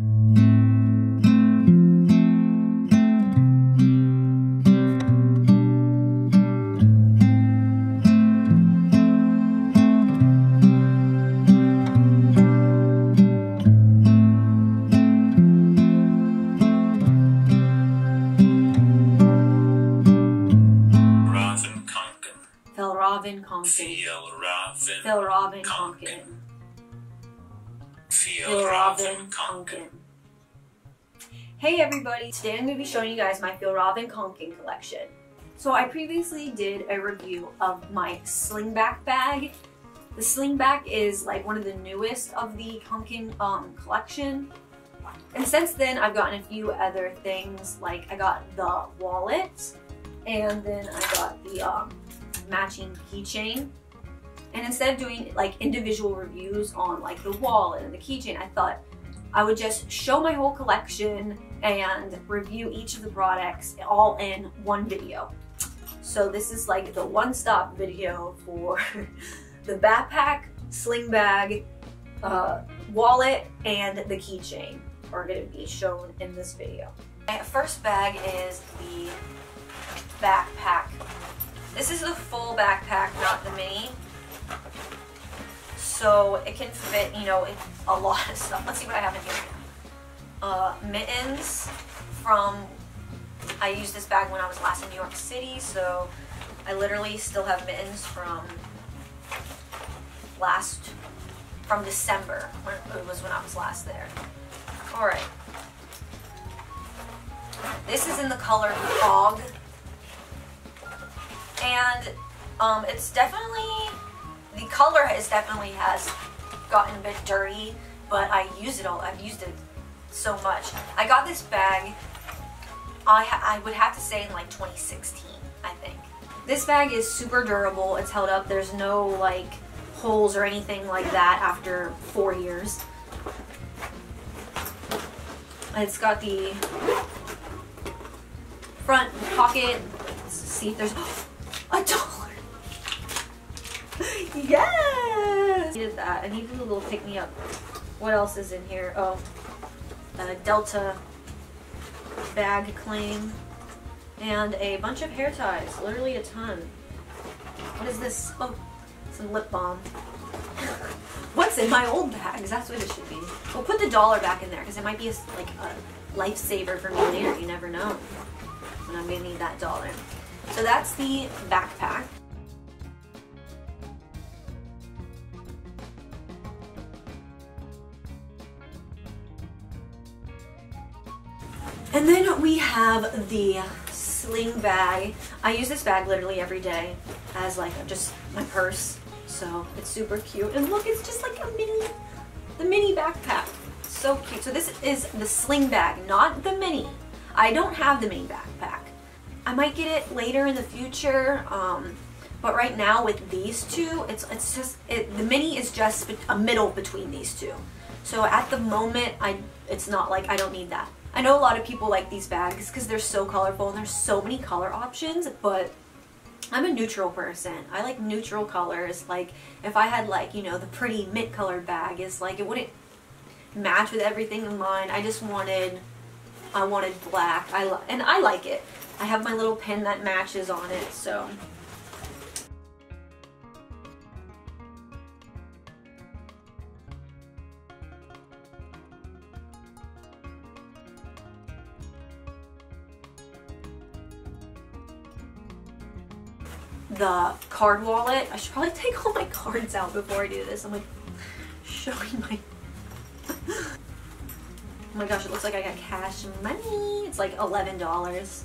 Fjällräven Kanken. Fjällräven Kanken. Fjällräven Kanken. Hey everybody, today I'm going to be showing you guys my Fjällräven Kanken collection. So I previously did a review of my slingback bag. The slingback is like one of the newest of the Kanken collection. And since then I've gotten a few other things, like I got the wallet and then I got the matching keychain. And instead of doing like individual reviews on like the wallet and the keychain, I thought I would just show my whole collection and review each of the products all in one video. So this is like the one-stop video for the backpack, sling bag, wallet, and the keychain are going to be shown in this video. My first bag is the backpack. This is the full backpack, not the mini. So it can fit, you know, a lot of stuff. Let's see what I have in here. Mittens from, I used this bag when I was last in New York City, so I literally still have mittens from December, when it was when I was last there. All right. This is in the color Fog. And it's definitely, the color has gotten a bit dirty, but I use it all. I've used it so much. I got this bag, I would have to say in like 2016, I think. This bag is super durable. It's held up. There's no like holes or anything like that after 4 years. It's got the front pocket. Let's see if there's $1. Yes! I needed that. I needed a little pick-me-up. What else is in here? Oh, a Delta bag claim. And a bunch of hair ties. Literally a ton. What is this? Oh, some lip balm. What's in my old bags? That's what it should be. We'll put the $1 back in there because it might be a lifesaver for me later. You never know when I'm going to need that $1. So that's the backpack. And then we have the sling bag. I use this bag literally every day as like just my purse. So it's super cute. And look, it's just like a mini backpack. So cute. So this is the sling bag, not the mini. I don't have the mini backpack. I might get it later in the future, but right now with these two, the mini is just a middle between these two. So at the moment, it's not like I don't need that. I know a lot of people like these bags because they're so colorful and there's so many color options, but I'm a neutral person. I like neutral colors. Like if I had like, you know, the pretty mint colored bag, it's like it wouldn't match with everything in mine. I just wanted, black. And I like it. I have my little pin that matches on it, so. The card wallet. I should probably take all my cards out before I do this. I'm like showing my. Oh my gosh, it looks like I got cash money. It's like $11.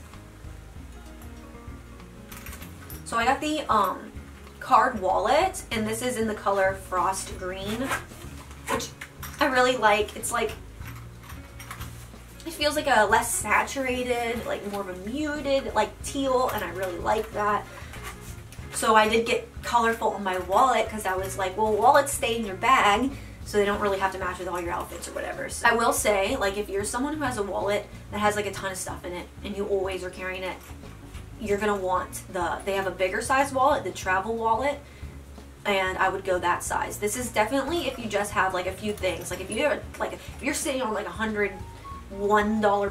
So I got the card wallet, and this is in the color Frost Green, which I really like. It's like, it feels like a less saturated, like more of a muted, like teal, and I really like that. So I did get colorful on my wallet because I was like, well, wallets stay in your bag, so they don't really have to match with all your outfits or whatever. So I will say, like if you're someone who has a wallet that has like a ton of stuff in it and you always are carrying it, you're gonna want they have a bigger size wallet, the travel wallet, and I would go that size. This is definitely if you just have like a few things, like if you have, like if you're sitting on like $100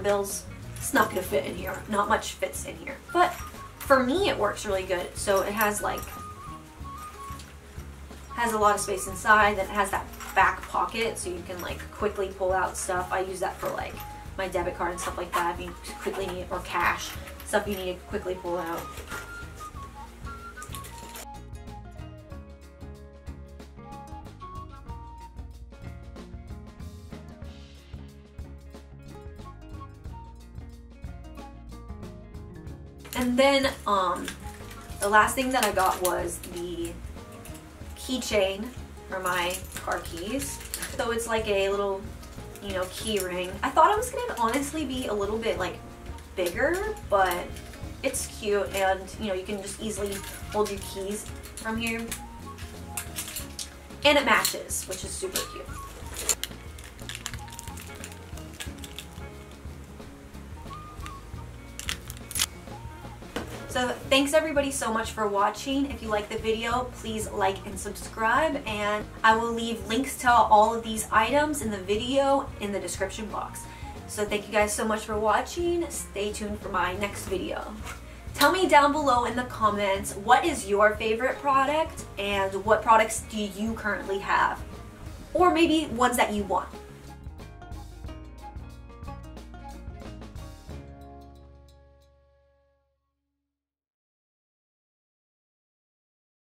bills, it's not gonna fit in here. Not much fits in here, but for me it works really good. So it has like a lot of space inside, then it has that back pocket so you can like quickly pull out stuff. I use that for like my debit card and stuff like that, if you quickly need, or cash, stuff you need to quickly pull out. And then the last thing that I got was the keychain for my car keys. So it's like a little, you know, key ring. I thought it was gonna honestly be a little bit like bigger, but it's cute, and you know, you can just easily hold your keys from here, and it matches, which is super cute. So thanks everybody so much for watching. If you like the video, please like and subscribe, and I will leave links to all of these items in the video in the description box. So thank you guys so much for watching. Stay tuned for my next video. Tell me down below in the comments, what is your favorite product and what products do you currently have? Or maybe ones that you want.